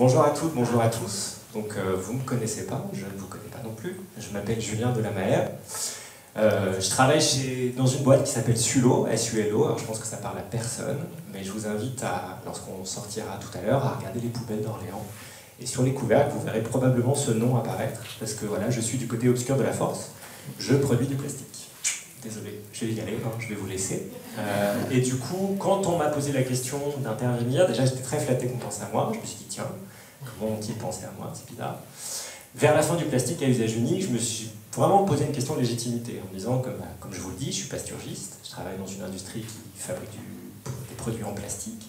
Bonjour à toutes, bonjour à tous. Donc vous ne me connaissez pas, je ne vous connais pas non plus. Je m'appelle Julien Delamaere. Je travaille dans une boîte qui s'appelle SULO, S-U-L-O. Alors je pense que ça parle à personne, mais je vous invite, lorsqu'on sortira tout à l'heure, à regarder les poubelles d'Orléans. Et sur les couvercles, vous verrez probablement ce nom apparaître, parce que voilà, je suis du côté obscur de la force. Je produis du plastique. Désolé, je vais y aller, hein, je vais vous laisser. Et du coup, quand on m'a posé la question d'intervenir, déjà j'étais très flatté qu'on pense à moi. Je me suis dit, tiens, comment ont-ils pensé à moi, c'est bizarre. Vers la fin du plastique à usage unique, je me suis vraiment posé une question de légitimité, en me disant, comme je vous le dis, je suis plasturgiste, je travaille dans une industrie qui fabrique des produits en plastique,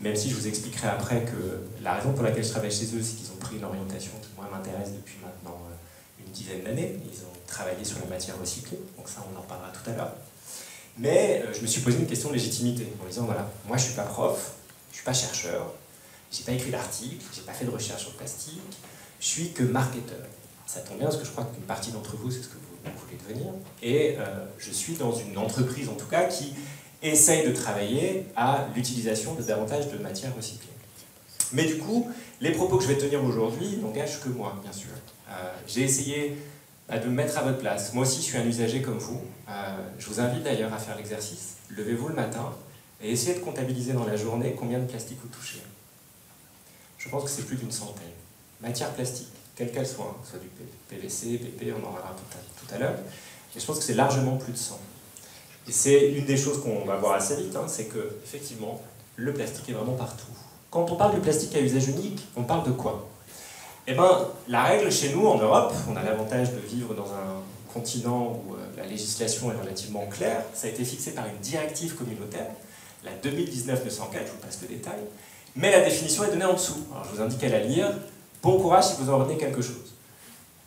même si je vous expliquerai après que la raison pour laquelle je travaille chez eux, c'est qu'ils ont pris une orientation qui, moi, m'intéresse depuis maintenant une dizaine d'années. Ils ont travaillé sur la matière recyclée, donc ça, on en reparlera tout à l'heure. Mais je me suis posé une question de légitimité, en me disant, voilà, moi, je ne suis pas prof, je ne suis pas chercheur, j'ai pas écrit d'article, j'ai pas fait de recherche sur le plastique, je suis que marketeur. Ça tombe bien parce que je crois qu'une partie d'entre vous, c'est ce que vous voulez devenir. Et je suis dans une entreprise, en tout cas, qui essaye de travailler à l'utilisation de davantage de matières recyclées. Mais du coup, les propos que je vais tenir aujourd'hui n'engagent que moi, bien sûr. J'ai essayé de me mettre à votre place. Moi aussi, je suis un usager comme vous. Je vous invite d'ailleurs à faire l'exercice. Levez-vous le matin et essayez de comptabiliser dans la journée combien de plastique vous touchez. Je pense que c'est plus d'une centaine. Matière plastique, quelle qu'elle soit, soit du PVC, PP, on en parlera tout à l'heure, mais je pense que c'est largement plus de 100. Et c'est une des choses qu'on va voir assez vite, hein, c'est que, effectivement, le plastique est vraiment partout. Quand on parle du plastique à usage unique, on parle de quoi? Eh bien, la règle chez nous, en Europe, on a l'avantage de vivre dans un continent où la législation est relativement claire, ça a été fixé par une directive communautaire, la 2019-904, je vous passe le détail, mais la définition est donnée en dessous. Alors je vous indique à la lire. Bon courage si vous en retenez quelque chose.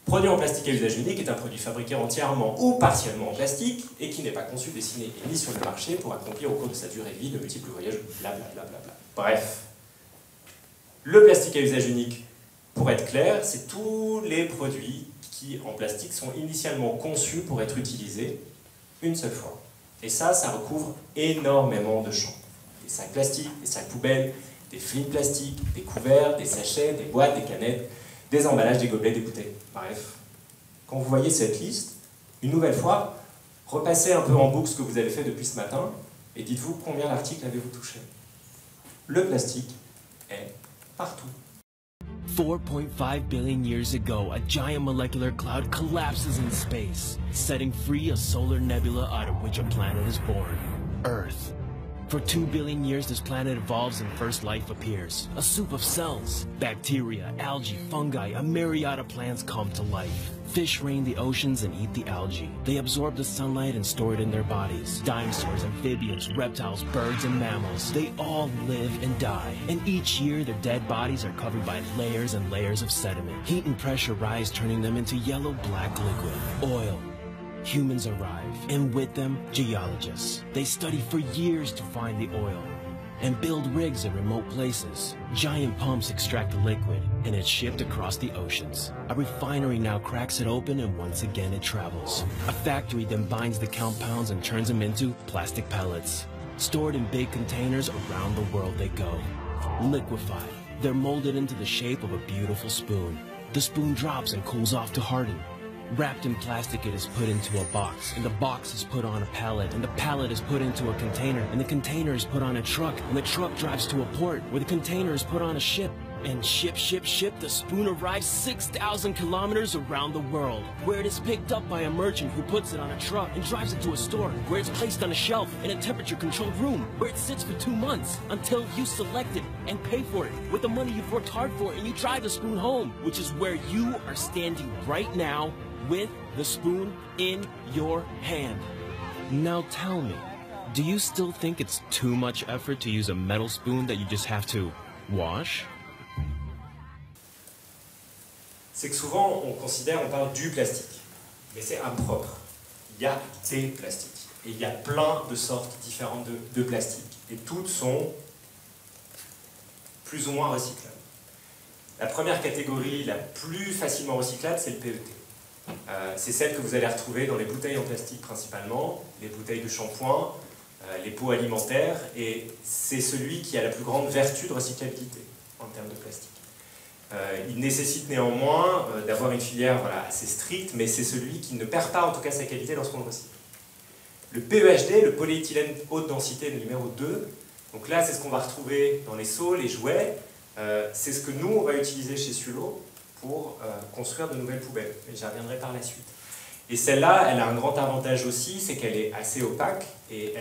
Produit en plastique à usage unique est un produit fabriqué entièrement ou partiellement en plastique et qui n'est pas conçu, dessiné et mis sur le marché pour accomplir au cours de sa durée de vie de multiples voyages, blablabla. Bref, le plastique à usage unique, pour être clair, c'est tous les produits qui, en plastique, sont initialement conçus pour être utilisés une seule fois. Et ça, ça recouvre énormément de champs. Des sacs plastiques, des sacs poubelles, des flics plastiques, des couverts, des sachets, des boîtes, des canettes, des emballages, des gobelets, des bouteilles. Bref, quand vous voyez cette liste, une nouvelle fois, repassez un peu en boucle ce que vous avez fait depuis ce matin et dites-vous combien d'articles avez-vous touché. Le plastique est partout. 4.5 billion years ago, a giant molecular cloud collapses in space, setting free a solar nebula out of which a planet is born, Earth. For 2 billion years, this planet evolves and first life appears. A soup of cells, bacteria, algae, fungi, a myriad of plants come to life. Fish rain the oceans and eat the algae. They absorb the sunlight and store it in their bodies. Dinosaurs, amphibians, reptiles, birds, and mammals, they all live and die. And each year, their dead bodies are covered by layers and layers of sediment. Heat and pressure rise, turning them into yellow-black liquid. Oil. Humans arrive, and with them, geologists. They study for years to find the oil and build rigs in remote places. Giant pumps extract the liquid, and it's shipped across the oceans. A refinery now cracks it open, and once again it travels. A factory then binds the compounds and turns them into plastic pellets. Stored in big containers around the world they go. Liquefied, they're molded into the shape of a beautiful spoon. The spoon drops and cools off to harden. Wrapped in plastic, it is put into a box, and the box is put on a pallet, and the pallet is put into a container, and the container is put on a truck, and the truck drives to a port, where the container is put on a ship, and ship, the spoon arrives 6,000 kilometers around the world, where it is picked up by a merchant who puts it on a truck and drives it to a store, where it's placed on a shelf in a temperature-controlled room, where it sits for 2 months until you select it and pay for it with the money you've worked hard for, and you drive the spoon home, which is where you are standing right now, with the spoon in your hand. Now tell me, do you still think it's too much effort to use a metal spoon that you just have to wash? C'est que souvent on considère, on parle du plastique, mais c'est impropre. Il y a des plastiques et il y a plein de sortes différentes de plastiques et toutes sont plus ou moins recyclables. La première catégorie la plus facilement recyclable, c'est le PET. C'est celle que vous allez retrouver dans les bouteilles en plastique principalement, les bouteilles de shampoing, les pots alimentaires, et c'est celui qui a la plus grande vertu de recyclabilité en termes de plastique. Il nécessite néanmoins d'avoir une filière assez stricte, mais c'est celui qui ne perd pas en tout cas sa qualité lorsqu'on le recycle. Le PEHD, le polyéthylène haute densité numéro 2, donc là c'est ce qu'on va retrouver dans les seaux, les jouets, c'est ce que nous on va utiliser chez SULO pour construire de nouvelles poubelles, et j'y reviendrai par la suite. Et celle-là, elle a un grand avantage aussi, c'est qu'elle est assez opaque, et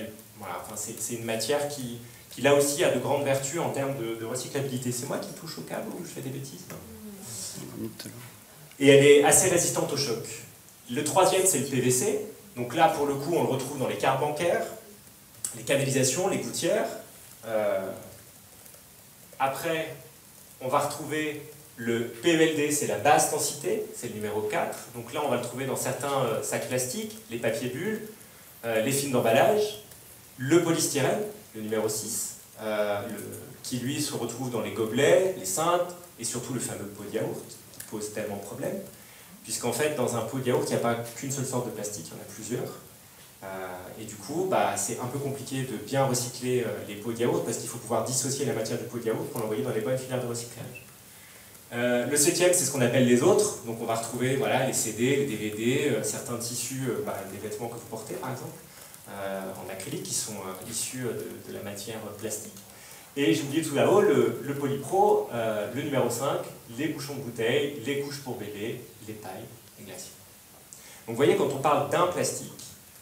c'est une matière qui là aussi a de grandes vertus en termes de recyclabilité. C'est moi qui touche au câble ou je fais des bêtises? Et elle est assez résistante au choc. Le troisième, c'est le PVC. Donc là, pour le coup, on le retrouve dans les cars bancaires, les canalisations, les gouttières. Après, on va retrouver le PEBD, c'est la basse densité, c'est le numéro 4. Donc là, on va le trouver dans certains sacs plastiques, les papiers bulles, les films d'emballage, le polystyrène, le numéro 6, qui lui se retrouve dans les gobelets, les cintres, et surtout le fameux pot de yaourt, qui pose tellement de problèmes, puisqu'en fait, dans un pot de yaourt, il n'y a pas qu'une seule sorte de plastique, il y en a plusieurs. Et du coup, c'est un peu compliqué de bien recycler les pots de yaourt, parce qu'il faut pouvoir dissocier la matière du pot de yaourt pour l'envoyer dans les bonnes filières de recyclage. Le 7e, c'est ce qu'on appelle les autres, donc on va retrouver les CD, les DVD, certains tissus, des vêtements que vous portez par exemple, en acrylique, qui sont issus de la matière plastique. Et j'ai oublié tout là-haut, le polypro, le numéro 5, les bouchons de bouteilles, les couches pour bébé, les pailles, les glaciers. Donc vous voyez, quand on parle d'un plastique,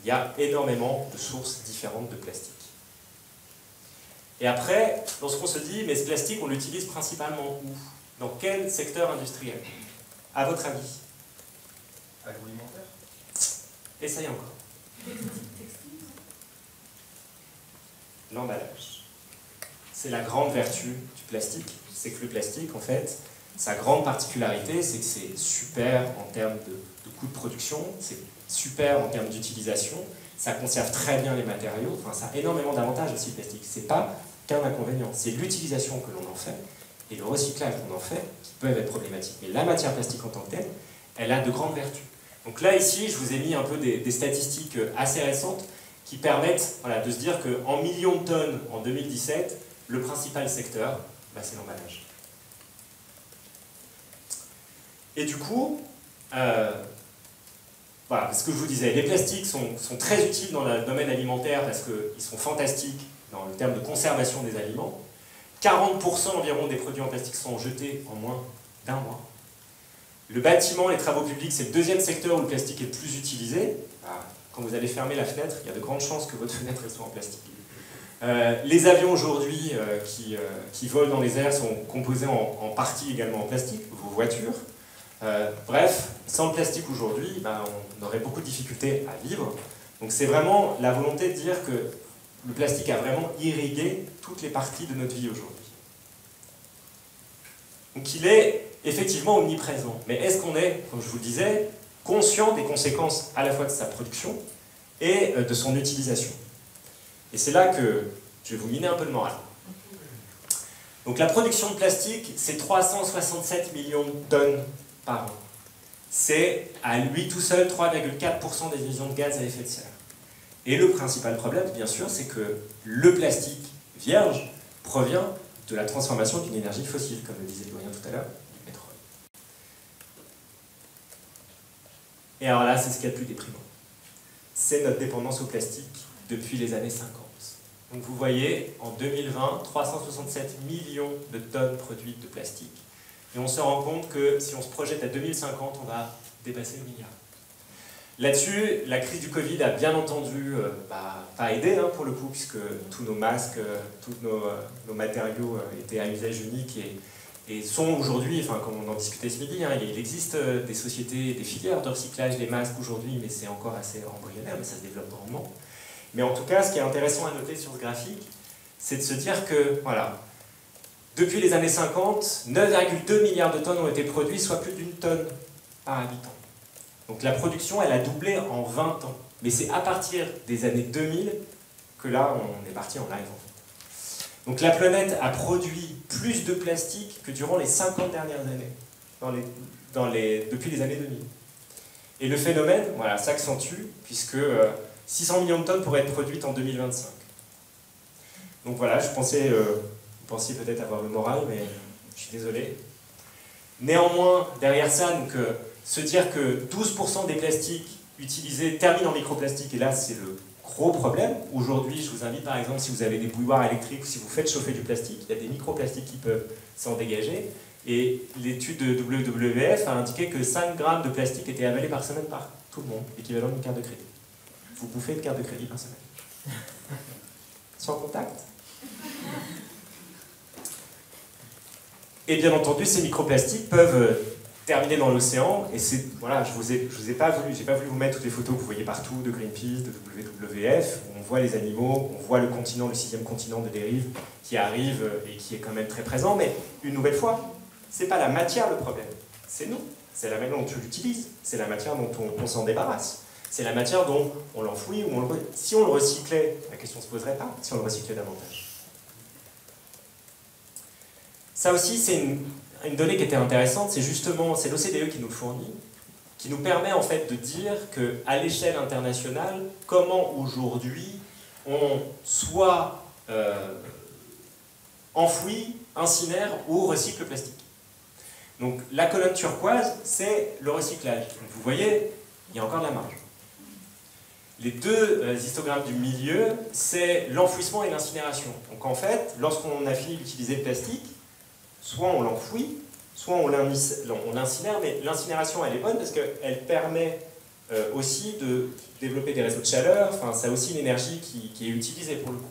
il y a énormément de sources différentes de plastique. Et après, lorsqu'on se dit, mais ce plastique, on l'utilise principalement où? Dans quel secteur industriel? À votre avis? Agroalimentaire? Essayez encore. L'emballage. C'est la grande vertu du plastique. C'est que le plastique, en fait, sa grande particularité, c'est que c'est super en termes de coût de production, c'est super en termes d'utilisation, ça conserve très bien les matériaux, ça a énormément d'avantages aussi le plastique. C'est pas qu'un inconvénient, c'est l'utilisation que l'on en fait et le recyclage qu'on en fait qui peuvent être problématiques. Mais la matière plastique en tant que telle, elle a de grandes vertus. Donc là, ici, je vous ai mis un peu des statistiques assez récentes qui permettent de se dire qu'en millions de tonnes en 2017, le principal secteur, c'est l'emballage. Et du coup, ce que je vous disais, les plastiques sont très utiles dans le domaine alimentaire parce qu'ils sont fantastiques dans le terme de conservation des aliments. 40% environ des produits en plastique sont jetés en moins d'un mois. Le bâtiment, les travaux publics, c'est le deuxième secteur où le plastique est le plus utilisé. Quand vous allez fermer la fenêtre, il y a de grandes chances que votre fenêtre soit en plastique. Les avions aujourd'hui qui volent dans les airs sont composés en partie également en plastique, vos voitures. Bref, sans le plastique aujourd'hui, on aurait beaucoup de difficultés à vivre. Donc c'est vraiment la volonté de dire que le plastique a vraiment irrigué toutes les parties de notre vie aujourd'hui. Donc il est effectivement omniprésent. Mais est-ce qu'on est, comme je vous le disais, conscient des conséquences à la fois de sa production et de son utilisation? Et c'est là que je vais vous miner un peu le moral. Donc la production de plastique, c'est 367 millions de tonnes par an. C'est à lui tout seul 3,4% des émissions de gaz à effet de serre. Et le principal problème, bien sûr, c'est que le plastique vierge provient de la transformation d'une énergie fossile, comme le disait Julien tout à l'heure, du pétrole. Et alors là, c'est ce qu'il y a de plus déprimant. C'est notre dépendance au plastique depuis les années 50. Donc vous voyez, en 2020, 367 millions de tonnes produites de plastique. Et on se rend compte que si on se projette à 2050, on va dépasser le milliard. Là-dessus, la crise du Covid a bien entendu pas aidé pour le coup, puisque tous nos masques, tous nos matériaux étaient à usage unique et sont aujourd'hui, comme on en discutait ce midi, il existe des sociétés, des filières de recyclage des masques aujourd'hui, mais c'est encore assez embryonnaire, mais ça se développe grandement. Mais en tout cas, ce qui est intéressant à noter sur ce graphique, c'est de se dire que, depuis les années 50, 9,2 milliards de tonnes ont été produites, soit plus d'une tonne par habitant. Donc la production, elle a doublé en 20 ans. Mais c'est à partir des années 2000 que là, on est parti en live, Donc la planète a produit plus de plastique que durant les 50 dernières années, depuis les années 2000. Et le phénomène, s'accentue, puisque 600 millions de tonnes pourraient être produites en 2025. Donc je pensais peut-être avoir le moral, mais je suis désolé. Néanmoins, derrière ça, donc, se dire que 12% des plastiques utilisés terminent en microplastique, et là c'est le gros problème. Aujourd'hui, je vous invite par exemple, si vous avez des bouilloires électriques, ou si vous faites chauffer du plastique, il y a des microplastiques qui peuvent s'en dégager. Et l'étude de WWF a indiqué que 5 grammes de plastique étaient avalés par semaine par tout le monde, équivalent d'une carte de crédit. Vous bouffez une carte de crédit par semaine. Sans contact. Et bien entendu, ces microplastiques peuvent terminer dans l'océan. Et c'est voilà, j'ai pas voulu vous mettre toutes les photos que vous voyez partout de Greenpeace, de WWF, où on voit les animaux, on voit le continent, le 6e continent de dérive qui arrive et qui est quand même très présent. Mais une nouvelle fois, c'est pas la matière le problème, c'est nous. C'est la manière dont tu l'utilises, c'est la matière dont on s'en débarrasse, c'est la matière dont on l'enfouit ou on le... Si on le recyclait, la question se poserait pas. Si on le recyclait davantage. Ça aussi, c'est une donnée qui était intéressante, c'est justement l'OCDE qui nous fournit, qui nous permet en fait de dire qu'à l'échelle internationale, comment aujourd'hui on soit enfouit, incinère ou recycle le plastique. Donc la colonne turquoise, c'est le recyclage. Donc, vous voyez, il y a encore de la marge. Les deux histogrammes du milieu, c'est l'enfouissement et l'incinération. Donc en fait, lorsqu'on a fini d'utiliser le plastique, soit on l'enfouit, soit on l'incinère, mais l'incinération elle est bonne parce qu'elle permet aussi de développer des réseaux de chaleur, enfin, ça a aussi une énergie qui est utilisée pour le coup.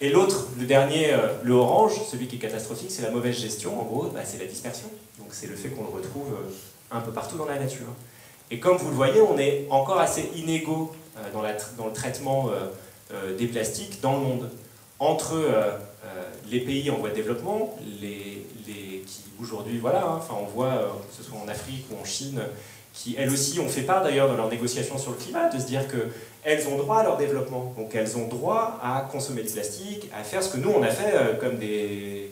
Et l'autre, le dernier, le orange, celui qui est catastrophique, c'est la mauvaise gestion, en gros, bah, c'est la dispersion. Donc c'est le fait qu'on le retrouve un peu partout dans la nature. Et comme vous le voyez, on est encore assez inégaux dans le traitement des plastiques dans le monde. Entre les pays en voie de développement, qui aujourd'hui, voilà, hein, enfin on voit, que ce soit en Afrique ou en Chine, qui elles aussi ont fait part d'ailleurs dans leurs négociations sur le climat, de se dire qu'elles ont droit à leur développement, donc elles ont droit à consommer du plastique, à faire ce que nous on a fait comme des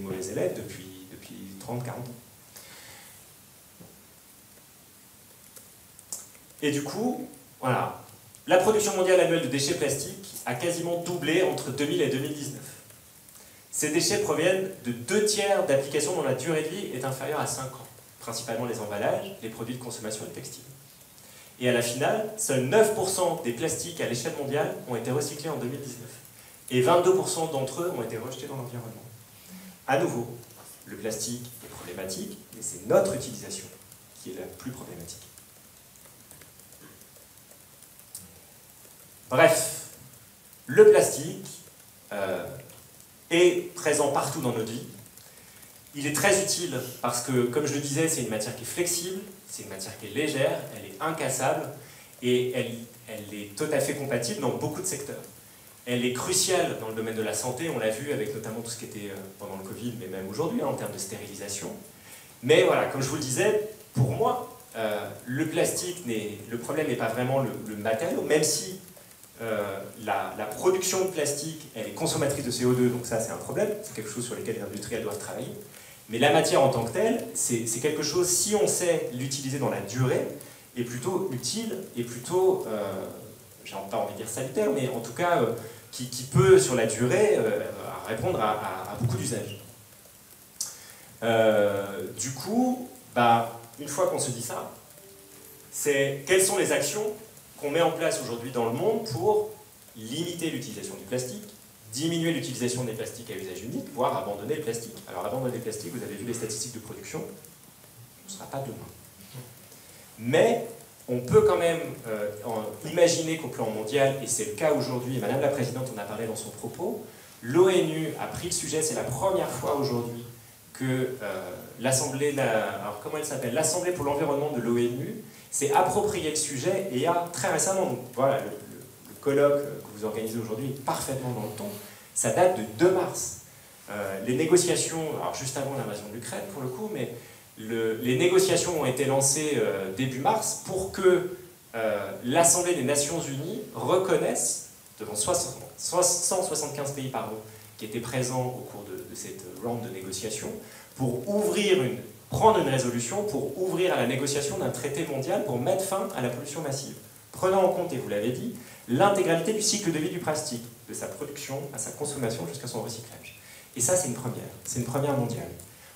mauvais élèves depuis 30-40 ans. Et du coup, voilà, la production mondiale annuelle de déchets plastiques a quasiment doublé entre 2000 et 2019. Ces déchets proviennent de 2 tiers d'applications dont la durée de vie est inférieure à 5 ans, principalement les emballages, les produits de consommation et le textile. Et à la finale, seuls 9% des plastiques à l'échelle mondiale ont été recyclés en 2019, et 22% d'entre eux ont été rejetés dans l'environnement. À nouveau, le plastique est problématique, mais c'est notre utilisation qui est la plus problématique. Bref, le plastique est présent partout dans notre vie. Il est très utile parce que, comme je le disais, c'est une matière qui est flexible, c'est une matière qui est légère, elle est incassable et elle est tout à fait compatible dans beaucoup de secteurs. Elle est cruciale dans le domaine de la santé, on l'a vu avec notamment tout ce qui était pendant le Covid, mais même aujourd'hui en termes de stérilisation. Mais voilà, comme je vous le disais, pour moi, le plastique, le problème n'est pas vraiment le matériau, même si la production de plastique, elle est consommatrice de CO2, donc ça c'est un problème, c'est quelque chose sur lequel les industriels doivent travailler. Mais la matière en tant que telle, c'est quelque chose, si on sait l'utiliser dans la durée, est plutôt utile et plutôt, j'ai pas envie de dire salutaire, mais en tout cas qui peut sur la durée répondre à beaucoup d'usages. Du coup, bah, une fois qu'on se dit ça, c'est quelles sont les actions qu'on met en place aujourd'hui dans le monde pour limiter l'utilisation du plastique, diminuer l'utilisation des plastiques à usage unique, voire abandonner le plastique. Alors abandonner le plastique, vous avez vu les statistiques de production, ce ne sera pas demain. Mais on peut quand même imaginer qu'au plan mondial, et c'est le cas aujourd'hui, et Madame la Présidente en a parlé dans son propos, l'ONU a pris le sujet, c'est la première fois aujourd'hui que l'Assemblée pour l'environnement de l'ONU s'est approprié le sujet et a très récemment, donc voilà, le colloque que vous organisez aujourd'hui est parfaitement dans le ton, ça date de 2 mars. Les négociations, alors juste avant l'invasion de l'Ukraine pour le coup, mais les négociations ont été lancées début mars pour que l'Assemblée des Nations Unies reconnaisse, devant 175 pays par an qui étaient présents au cours de cette round de négociations, pour prendre une résolution pour ouvrir à la négociation d'un traité mondial pour mettre fin à la pollution massive, prenant en compte, et vous l'avez dit, l'intégralité du cycle de vie du plastique, de sa production à sa consommation jusqu'à son recyclage. Et ça, c'est une première mondiale.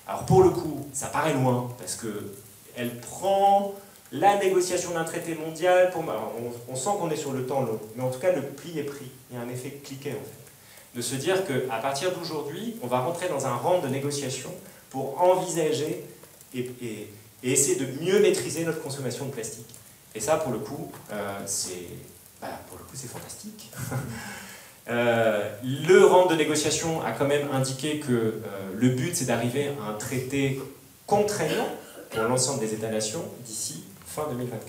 Alors pour le coup, ça paraît loin, parce qu'elle prend la négociation d'un traité mondial, pour, on sent qu'on est sur le temps long, mais en tout cas le pli est pris, il y a un effet cliquet en fait, de se dire qu'à partir d'aujourd'hui, on va rentrer dans un rang de négociation pour envisager et essayer de mieux maîtriser notre consommation de plastique. Et ça pour le coup, c'est fantastique. Le rang de négociation a quand même indiqué que le but c'est d'arriver à un traité contraignant pour l'ensemble des États-nations d'ici fin 2024.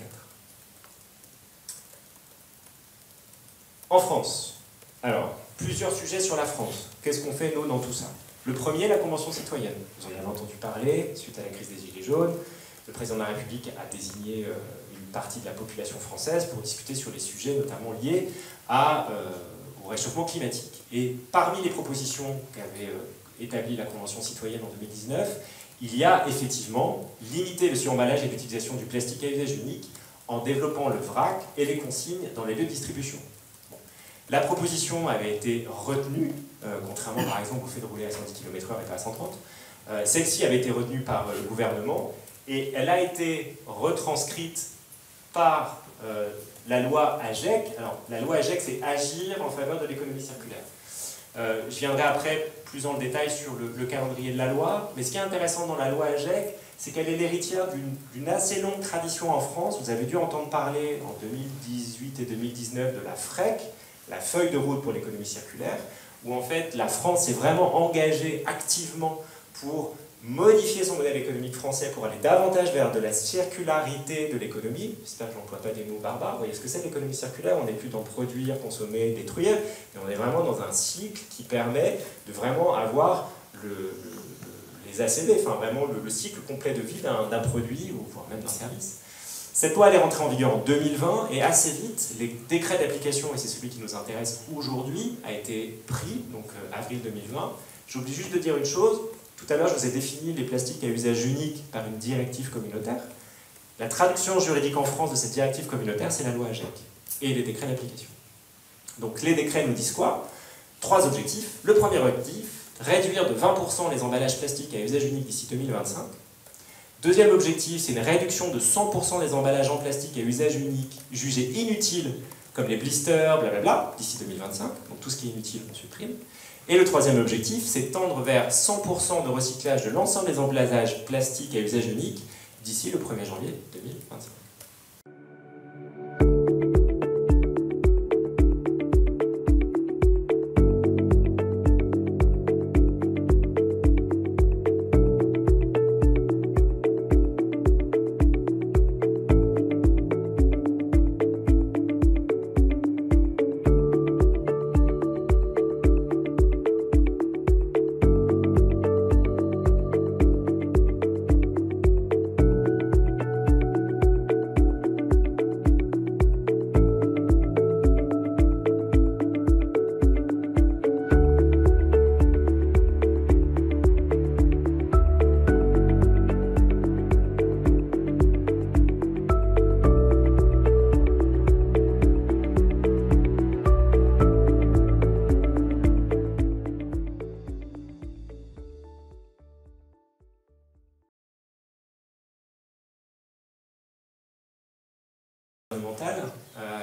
En France, alors plusieurs sujets sur la France. Qu'est-ce qu'on fait nous dans tout ça? Le premier, la Convention citoyenne. Vous en avez entendu parler suite à la crise des Gilets jaunes. Le président de la République a désigné une partie de la population française pour discuter sur les sujets notamment liés à au réchauffement climatique. Et parmi les propositions qu'avait établi la Convention citoyenne en 2019, il y a effectivement limiter le suremballage et l'utilisation du plastique à usage unique en développant le vrac et les consignes dans les lieux de distribution. Bon. La proposition avait été retenue, contrairement par exemple au fait de rouler à 110 km/h et pas à 130. Celle-ci avait été retenue par le gouvernement et elle a été retranscrite par... la loi AGEC. Alors, la loi AGEC, c'est agir en faveur de l'économie circulaire. Je viendrai après plus en détail sur le calendrier de la loi, mais ce qui est intéressant dans la loi AGEC, c'est qu'elle est l'héritière d'une assez longue tradition en France. Vous avez dû entendre parler en 2018 et 2019 de la FREC, la feuille de route pour l'économie circulaire, où en fait la France s'est vraiment engagée activement pour modifier son modèle économique français pour aller davantage vers de la circularité de l'économie. J'espère que je n'emploie pas des mots barbares. Vous voyez ce que c'est l'économie circulaire? On n'est plus dans produire, consommer, détruire, mais on est vraiment dans un cycle qui permet de vraiment avoir les ACV, enfin vraiment le cycle complet de vie d'un produit ou voire même d'un service. Cette loi, elle est rentrée en vigueur en 2020 et assez vite, les décrets d'application, et c'est celui qui nous intéresse aujourd'hui, a été pris, donc avril 2020. J'oublie juste de dire une chose. Tout à l'heure, je vous ai défini les plastiques à usage unique par une directive communautaire. La traduction juridique en France de cette directive communautaire, c'est la loi AGEC et les décrets d'application. Donc les décrets nous disent quoi? Trois objectifs. Le premier objectif, réduire de 20% les emballages plastiques à usage unique d'ici 2025. Deuxième objectif, c'est une réduction de 100% des emballages en plastique à usage unique jugés inutiles, comme les blisters, blablabla, d'ici 2025. Donc tout ce qui est inutile, on supprime. Et le troisième objectif, c'est tendre vers 100% de recyclage de l'ensemble des emballages plastiques à usage unique d'ici le 1er janvier 2025.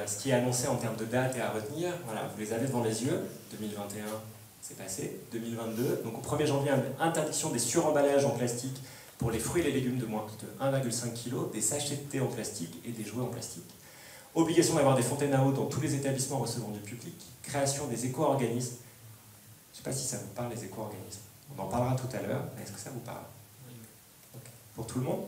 Ce qui est annoncé en termes de dates et à retenir, voilà, vous les avez devant les yeux. 2021, c'est passé. 2022, donc au 1er janvier, interdiction des suremballages en plastique pour les fruits et les légumes de moins de 1,5 kg, des sachets de thé en plastique et des jouets en plastique. Obligation d'avoir des fontaines à eau dans tous les établissements recevant du public. Création des éco-organismes. Je ne sais pas si ça vous parle, les éco-organismes. On en parlera tout à l'heure. Est-ce que ça vous parle? Okay. Pour tout le monde?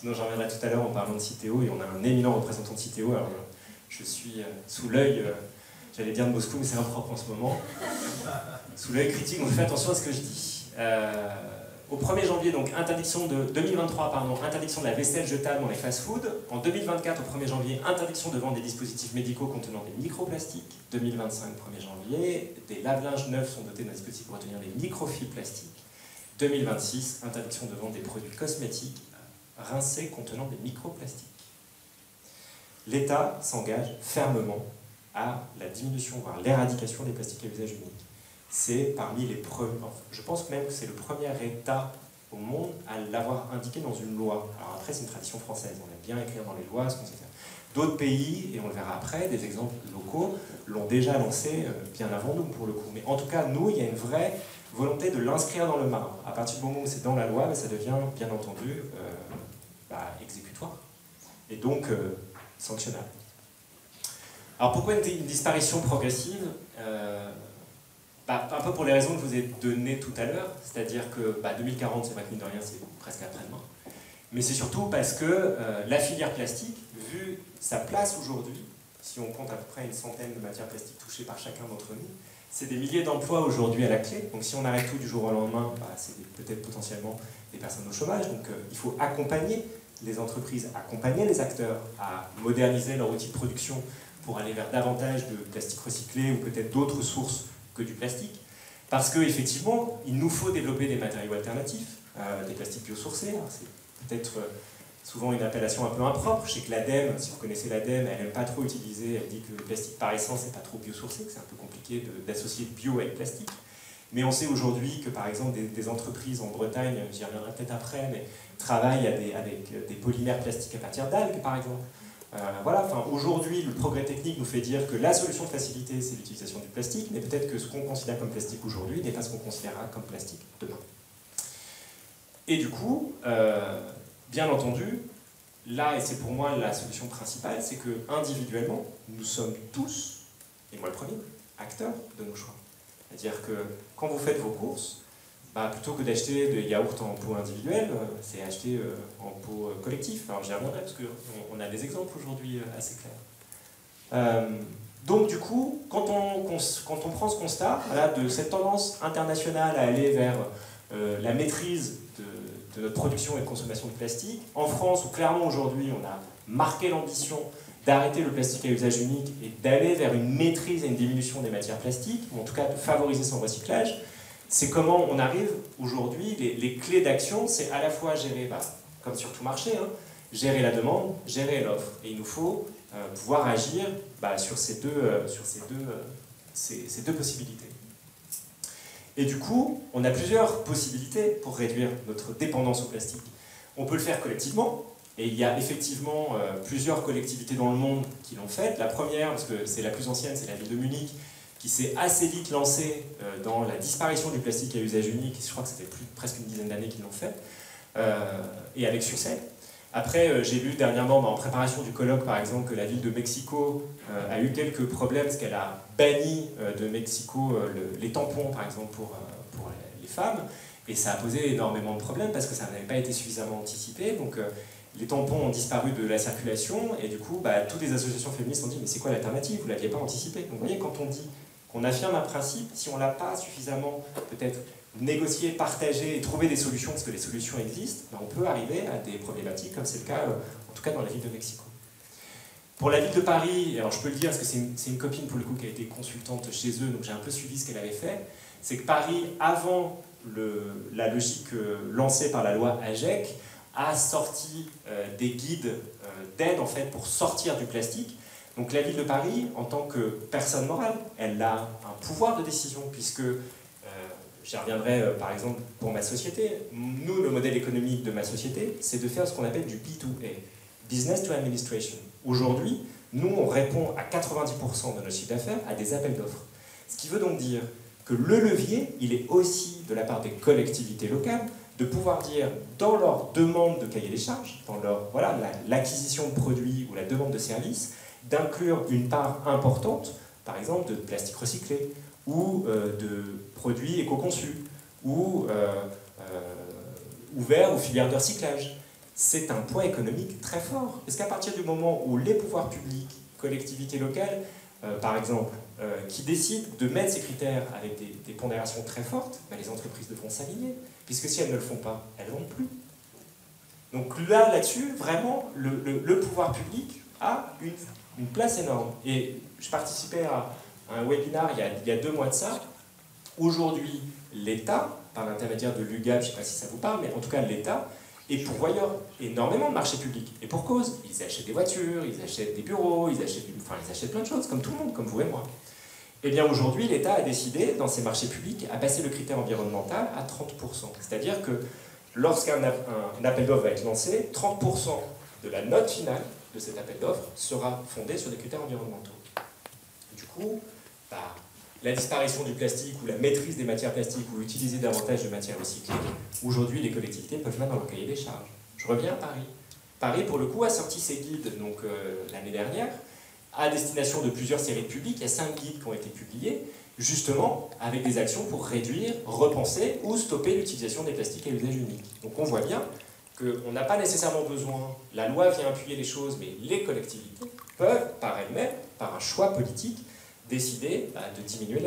Sinon, j'en reviendrai tout à l'heure en parlant de Citeo, et on a un éminent représentant de Citeo. Alors, je suis sous l'œil, j'allais dire de Moscou, mais c'est impropre en ce moment. Sous l'œil critique, donc faites attention à ce que je dis. Au 1er janvier, donc, interdiction de 2023, pardon, interdiction de la vaisselle jetable dans les fast-foods. En 2024, au 1er janvier, interdiction de vendre des dispositifs médicaux contenant des microplastiques. 2025, 1er janvier, des lave-linges neufs sont dotés d'un dispositif pour retenir les microfils plastiques. 2026, interdiction de vendre des produits cosmétiques rincés contenant des microplastiques. L'État s'engage fermement à la diminution, voire l'éradication des plastiques à usage unique. c'est parmi les premiers, je pense même que c'est le premier État au monde à l'avoir indiqué dans une loi. Alors après, c'est une tradition française, on aime bien écrire dans les lois ce qu'on sait faire. D'autres pays, et on le verra après, des exemples locaux, l'ont déjà lancé bien avant nous pour le coup. Mais en tout cas, nous, il y a une vraie volonté de l'inscrire dans le marbre. À partir du moment où c'est dans la loi, ça devient bien entendu exécutoire et donc sanctionnable. Alors pourquoi une disparition progressive? Un peu pour les raisons que je vous ai données tout à l'heure, c'est-à-dire que 2040, c'est vrai que mine de rien, c'est presque après-demain. Mais c'est surtout parce que la filière plastique, vu sa place aujourd'hui, si on compte à peu près une centaine de matières plastiques touchées par chacun d'entre nous, c'est des milliers d'emplois aujourd'hui à la clé. Donc si on arrête tout du jour au lendemain, c'est peut-être potentiellement des personnes au chômage. Donc il faut accompagner les entreprises, accompagner les acteurs à moderniser leur outil de production pour aller vers davantage de plastique recyclé ou peut-être d'autres sources que du plastique. Parce qu'effectivement, il nous faut développer des matériaux alternatifs, des plastiques biosourcés. C'est peut-être souvent une appellation un peu impropre. Je sais que l'ADEME, si vous connaissez l'ADEME, elle n'aime pas trop utiliser, elle dit que le plastique par essence n'est pas trop biosourcé, que c'est un peu compliqué d'associer bio avec plastique. Mais on sait aujourd'hui que par exemple des entreprises en Bretagne, j'y reviendrai peut-être après, mais travaillent avec des polymères plastiques à partir d'algues par exemple. Aujourd'hui, le progrès technique nous fait dire que la solution de facilité, c'est l'utilisation du plastique, mais peut-être que ce qu'on considère comme plastique aujourd'hui n'est pas ce qu'on considérera comme plastique demain. Et du coup, bien entendu, là, et c'est pour moi la solution principale, c'est que individuellement, nous sommes tous, et moi le premier, acteurs de nos choix. C'est-à-dire que quand vous faites vos courses, plutôt que d'acheter des yaourts en pot individuel, c'est acheter en pot collectif. Alors j'y reviendrai parce qu'on a des exemples aujourd'hui assez clairs. Donc du coup, quand on prend ce constat de cette tendance internationale à aller vers la maîtrise de notre production et de consommation de plastique, en France où clairement aujourd'hui on a marqué l'ambition d'arrêter le plastique à usage unique et d'aller vers une maîtrise et une diminution des matières plastiques, ou en tout cas de favoriser son recyclage, c'est comment on arrive aujourd'hui, les clés d'action, c'est à la fois gérer, comme sur tout marché, gérer la demande, gérer l'offre. Et il nous faut pouvoir agir sur ces deux possibilités. Et du coup, on a plusieurs possibilités pour réduire notre dépendance au plastique. On peut le faire collectivement, et il y a effectivement plusieurs collectivités dans le monde qui l'ont fait. La première, parce que c'est la plus ancienne, c'est la ville de Munich, qui s'est assez vite lancée dans la disparition du plastique à usage unique, je crois que ça fait presque une dizaine d'années qu'ils l'ont fait, et avec succès. Après, j'ai lu dernièrement, en préparation du colloque par exemple, que la ville de Mexico a eu quelques problèmes, parce qu'elle a banni de Mexico les tampons par exemple pour les femmes, et ça a posé énormément de problèmes parce que ça n'avait pas été suffisamment anticipé, donc les tampons ont disparu de la circulation, et du coup, toutes les associations féministes ont dit « mais c'est quoi l'alternative? Vous ne l'aviez pas anticipé ». Donc vous voyez, quand on dit qu'on affirme un principe, si on ne l'a pas suffisamment peut-être négocié, partagé et trouvé des solutions, parce que les solutions existent, on peut arriver à des problématiques, comme c'est le cas, en tout cas dans la ville de Mexico. Pour la ville de Paris, alors je peux le dire, parce que c'est une copine pour le coup qui a été consultante chez eux, donc j'ai un peu suivi ce qu'elle avait fait, c'est que Paris, avant la logique lancée par la loi AGEC, a sorti des guides d'aide en fait pour sortir du plastique. Donc la ville de Paris, en tant que personne morale, elle a un pouvoir de décision puisque, j'y reviendrai par exemple pour ma société, nous le modèle économique de ma société, c'est de faire ce qu'on appelle du B2A, Business to Administration. Aujourd'hui, nous on répond à 90% de nos chiffres d'affaires à des appels d'offres. Ce qui veut donc dire que le levier, il est aussi de la part des collectivités locales, de pouvoir dire, dans leur demande de cahier des charges, dans leur l'acquisition de produits ou la demande de services, d'inclure une part importante, par exemple, de plastique recyclé, ou de produits éco-conçus, ou ouverts aux filières de recyclage. C'est un point économique très fort. Parce qu'à partir du moment où les pouvoirs publics, collectivités locales, par exemple, qui décident de mettre ces critères avec des pondérations très fortes, les entreprises devront s'aligner, puisque si elles ne le font pas, elles n'ont plus. Donc là-dessus, vraiment, le pouvoir public a une place énorme. Et je participais à un webinar il y a 2 mois de ça. Aujourd'hui, l'État, par l'intermédiaire de l'UGAP, je ne sais pas si ça vous parle, mais en tout cas l'État, est pourvoyeur énormément de marchés publics. Et pour cause, ils achètent des voitures, ils achètent des bureaux, ils achètent plein de choses, comme tout le monde, comme vous et moi. Eh bien aujourd'hui, l'État a décidé, dans ses marchés publics, à passer le critère environnemental à 30%. C'est-à-dire que lorsqu'un appel d'offres va être lancé, 30% de la note finale de cet appel d'offres sera fondée sur des critères environnementaux. Du coup, la disparition du plastique ou la maîtrise des matières plastiques ou utiliser davantage de matières recyclées, aujourd'hui les collectivités peuvent mettre dans leur cahier des charges. Je reviens à Paris. Paris, pour le coup, a sorti ses guides l'année dernière, à destination de plusieurs séries de publics. Il y a 5 guides qui ont été publiés, justement avec des actions pour réduire, repenser ou stopper l'utilisation des plastiques à usage unique. Donc on voit bien qu'on n'a pas nécessairement besoin, la loi vient appuyer les choses, mais les collectivités peuvent, par elles-mêmes, par un choix politique, décider de diminuer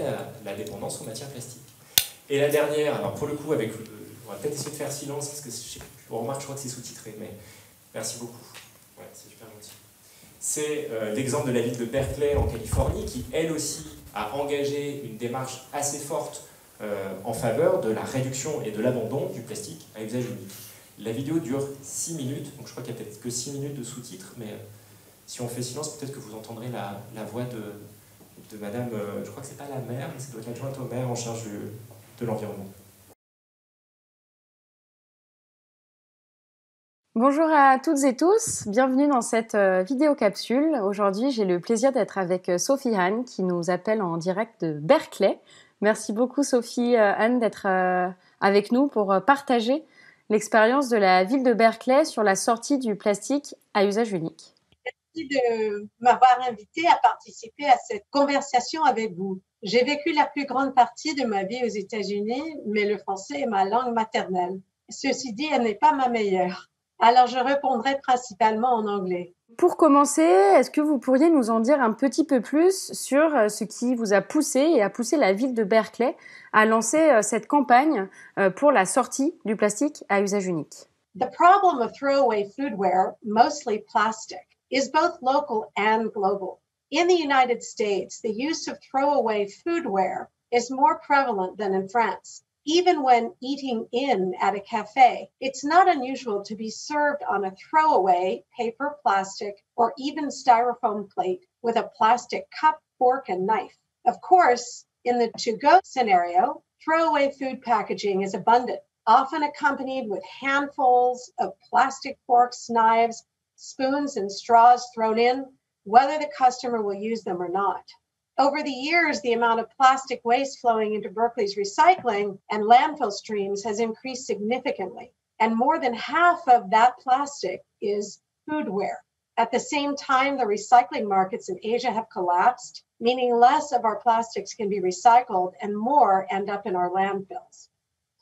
la dépendance aux matières plastiques. Et la dernière, alors pour le coup, avec, on va peut-être essayer de faire silence, parce que je remarque, je crois que c'est sous-titré, mais merci beaucoup. Ouais, c'est super gentil. C'est l'exemple de la ville de Berkeley en Californie, qui elle aussi a engagé une démarche assez forte en faveur de la réduction et de l'abandon du plastique à usage unique. La vidéo dure 6 minutes, donc je crois qu'il n'y a peut-être que 6 minutes de sous-titres, mais si on fait silence, peut-être que vous entendrez la voix de madame, je crois que c'est pas la maire, mais c'est l'adjointe au maire en charge de l'environnement. Bonjour à toutes et tous, bienvenue dans cette vidéo capsule. Aujourd'hui, j'ai le plaisir d'être avec Sophie Han qui nous appelle en direct de Berkeley. Merci beaucoup Sophie Han d'être avec nous pour partager l'expérience de la ville de Berkeley sur la sortie du plastique à usage unique. Merci de m'avoir invitée à participer à cette conversation avec vous. J'ai vécu la plus grande partie de ma vie aux États-Unis, mais le français est ma langue maternelle. Ceci dit, elle n'est pas ma meilleure. Alors, je répondrai principalement en anglais. Pour commencer, est-ce que vous pourriez nous en dire un petit peu plus sur ce qui vous a poussé et a poussé la ville de Berkeley à lancer cette campagne pour la sortie du plastique à usage unique? The problem of throwaway foodware, mostly plastic, is both local and global. In the United States, the use of throwaway foodware is more prevalent than in France. Even when eating in at a cafe, it's not unusual to be served on a throwaway paper, plastic, or even styrofoam plate with a plastic cup, fork, and knife. Of course, in the to-go scenario, throwaway food packaging is abundant, often accompanied with handfuls of plastic forks, knives, spoons, and straws thrown in, whether the customer will use them or not. Over the years, the amount of plastic waste flowing into Berkeley's recycling and landfill streams has increased significantly, and more than half of that plastic is foodware. At the same time, the recycling markets in Asia have collapsed, meaning less of our plastics can be recycled and more end up in our landfills.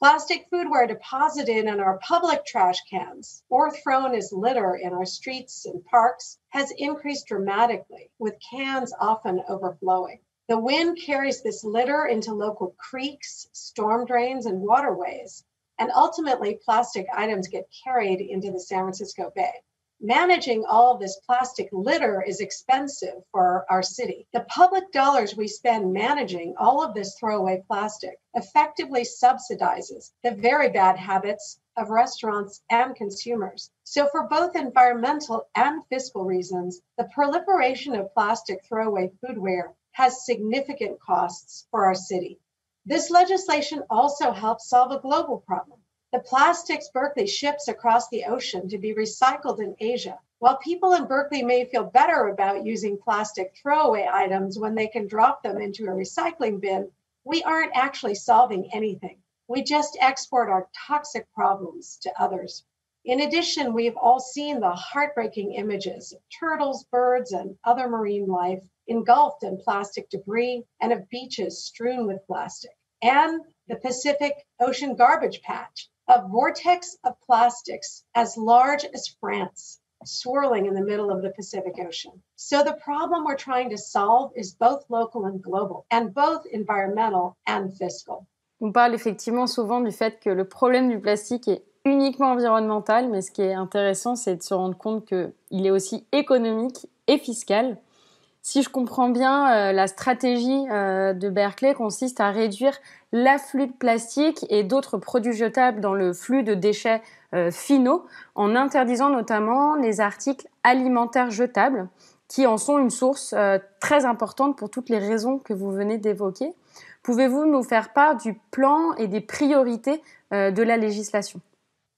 Plastic foodware deposited in our public trash cans or thrown as litter in our streets and parks has increased dramatically, with cans often overflowing. The wind carries this litter into local creeks, storm drains, and waterways, and ultimately plastic items get carried into the San Francisco Bay. Managing all of this plastic litter is expensive for our city. The public dollars we spend managing all of this throwaway plastic effectively subsidizes the very bad habits of restaurants and consumers. So for both environmental and fiscal reasons, the proliferation of plastic throwaway foodware has significant costs for our city. This legislation also helps solve a global problem. The plastics Berkeley ships across the ocean to be recycled in Asia. While people in Berkeley may feel better about using plastic throwaway items when they can drop them into a recycling bin, we aren't actually solving anything. We just export our toxic problems to others. In addition, we've all seen the heartbreaking images of turtles, birds, and other marine life engulfed in plastic debris and of beaches strewn with plastic, and the Pacific Ocean garbage patch, a vortex of plastics as large as France, swirling in the middle of the Pacific Ocean. So the problem we're trying to solve is both local and global, and both environmental and fiscal. On parle effectivement souvent du fait que le problème du plastique est uniquement environnemental, mais ce qui est intéressant, c'est de se rendre compte qu'il est aussi économique et fiscal. Si je comprends bien, la stratégie de Berkeley consiste à réduire l'afflux de plastique et d'autres produits jetables dans le flux de déchets finaux en interdisant notamment les articles alimentaires jetables qui en sont une source très importante pour toutes les raisons que vous venez d'évoquer. Pouvez-vous nous faire part du plan et des priorités de la législation?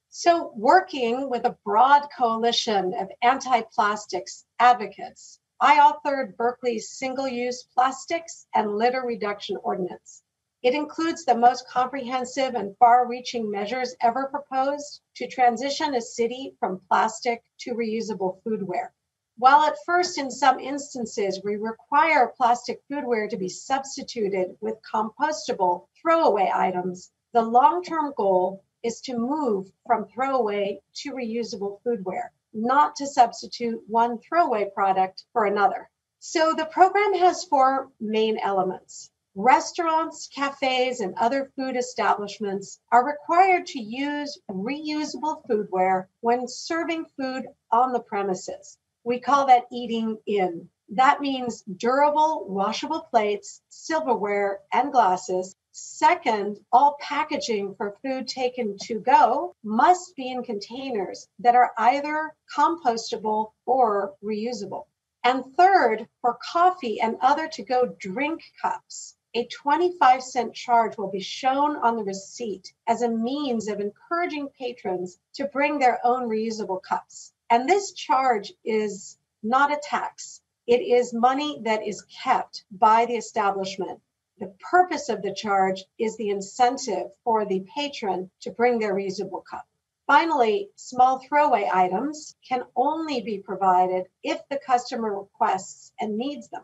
So, working with a broad coalition of anti-plastics advocates, I authored Berkeley's single-use plastics and litter reduction ordinance. It includes the most comprehensive and far-reaching measures ever proposed to transition a city from plastic to reusable foodware. While at first, in some instances, we require plastic foodware to be substituted with compostable throwaway items, the long-term goal is to move from throwaway to reusable foodware, not to substitute one throwaway product for another. So the program has four main elements. Restaurants, cafes, and other food establishments are required to use reusable foodware when serving food on the premises. We call that eating in. That means durable, washable plates, silverware, and glasses. Second, all packaging for food taken to go must be in containers that are either compostable or reusable. And third, for coffee and other to-go drink cups, a 25-cent charge will be shown on the receipt as a means of encouraging patrons to bring their own reusable cups. And this charge is not a tax. It is money that is kept by the establishment. The purpose of the charge is the incentive for the patron to bring their reusable cup. Finally, small throwaway items can only be provided if the customer requests and needs them.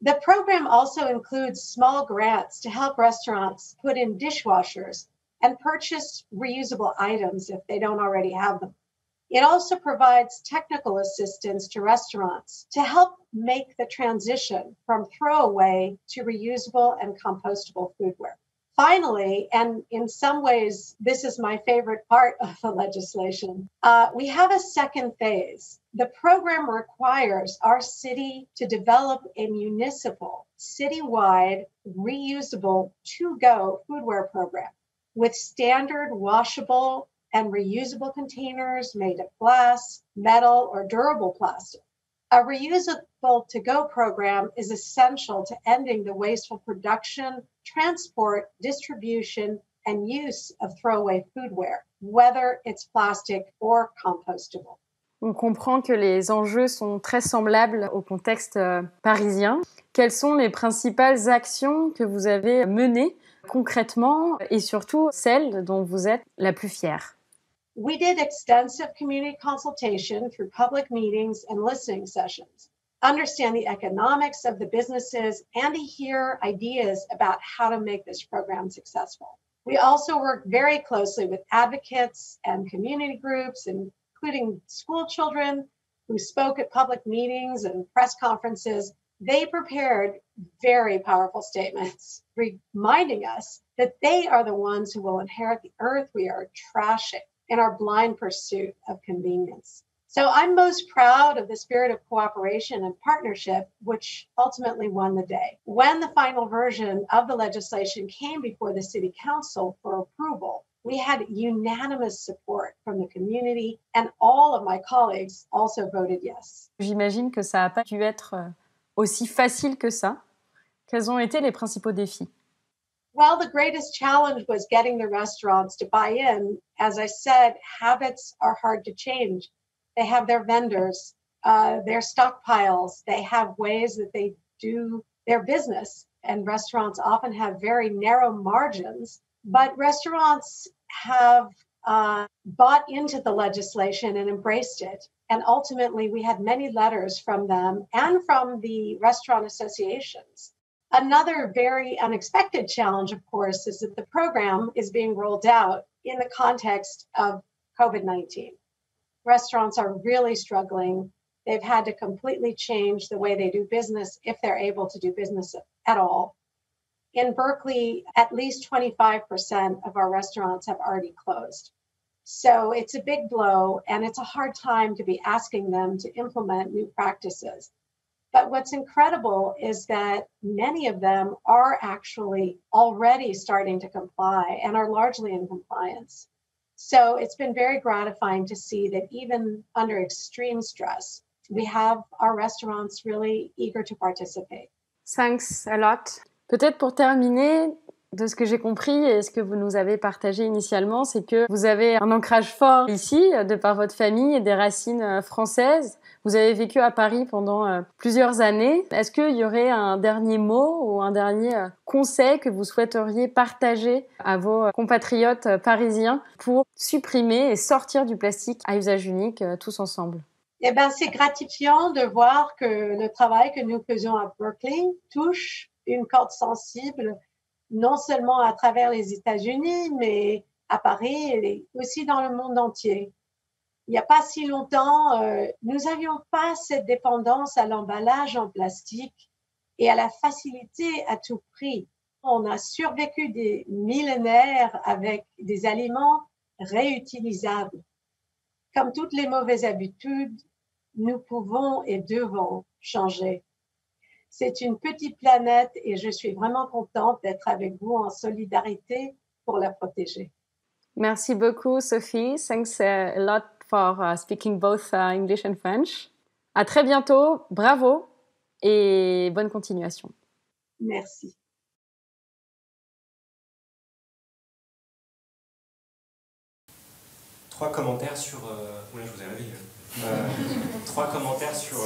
The program also includes small grants to help restaurants put in dishwashers and purchase reusable items if they don't already have them. It also provides technical assistance to restaurants to help make the transition from throwaway to reusable and compostable foodware. Finally, and in some ways, this is my favorite part of the legislation, we have a second phase. The program requires our city to develop a municipal, citywide, reusable to-go foodware program with standard washable and reusable containers made of glass, metal, or durable plastic. A reusable to-go program is essential to ending the wasteful production, transport, distribution, and use of throwaway foodware, whether it's plastic or compostable. On comprend que les enjeux sont très semblables au contexte parisien. Quelles sont les principales actions que vous avez menées concrètement et surtout celles dont vous êtes la plus fière? We did extensive community consultation through public meetings and listening sessions. Understand the economics of the businesses and to hear ideas about how to make this program successful. We also worked very closely with advocates and community groups, including school children who spoke at public meetings and press conferences. They prepared very powerful statements, reminding us that they are the ones who will inherit the earth we are trashing in our blind pursuit of convenience. So I'm most proud of the spirit of cooperation and partnership, which ultimately won the day. When the final version of the legislation came before the City Council for approval, we had unanimous support from the community, and all of my colleagues also voted yes. J'imagine que ça n'a pas dû être aussi facile que ça. Quels ont été les principaux défis? Well, the greatest challenge was getting the restaurants to buy in. As I said, habits are hard to change. They have their vendors, their stockpiles. They have ways that they do their business. And restaurants often have very narrow margins. But restaurants have bought into the legislation and embraced it. And ultimately, we had many letters from them and from the restaurant associations. Another very unexpected challenge, of course, is that the program is being rolled out in the context of COVID-19. Restaurants are really struggling. They've had to completely change the way they do business if they're able to do business at all. In Berkeley, at least 25% of our restaurants have already closed. So it's a big blow, and it's a hard time to be asking them to implement new practices. But what's incredible is that many of them are actually already starting to comply and are largely in compliance. So it's been very gratifying to see that even under extreme stress, we have our restaurants really eager to participate. Thanks a lot. Peut-être pour terminer, de ce que j'ai compris et ce que vous nous avez partagé initialement, c'est que vous avez un ancrage fort ici, de par votre famille et des racines françaises. Vous avez vécu à Paris pendant plusieurs années. Est-ce qu'il y aurait un dernier mot ou un dernier conseil que vous souhaiteriez partager à vos compatriotes parisiens pour supprimer et sortir du plastique à usage unique tous ensemble ? Eh ben, c'est gratifiant de voir que le travail que nous faisons à Berkeley touche une corde sensible non seulement à travers les États-Unis, mais à Paris et aussi dans le monde entier. Il n'y a pas si longtemps, nous n'avions pas cette dépendance à l'emballage en plastique et à la facilité à tout prix. On a survécu des millénaires avec des aliments réutilisables. Comme toutes les mauvaises habitudes, nous pouvons et devons changer. C'est une petite planète et je suis vraiment contente d'être avec vous en solidarité pour la protéger. Merci beaucoup, Sophie. Thanks a lot for speaking both English and French. À très bientôt. Bravo et bonne continuation. Merci. Trois commentaires sur... Oui, je vous ai réveillé. Trois commentaires sur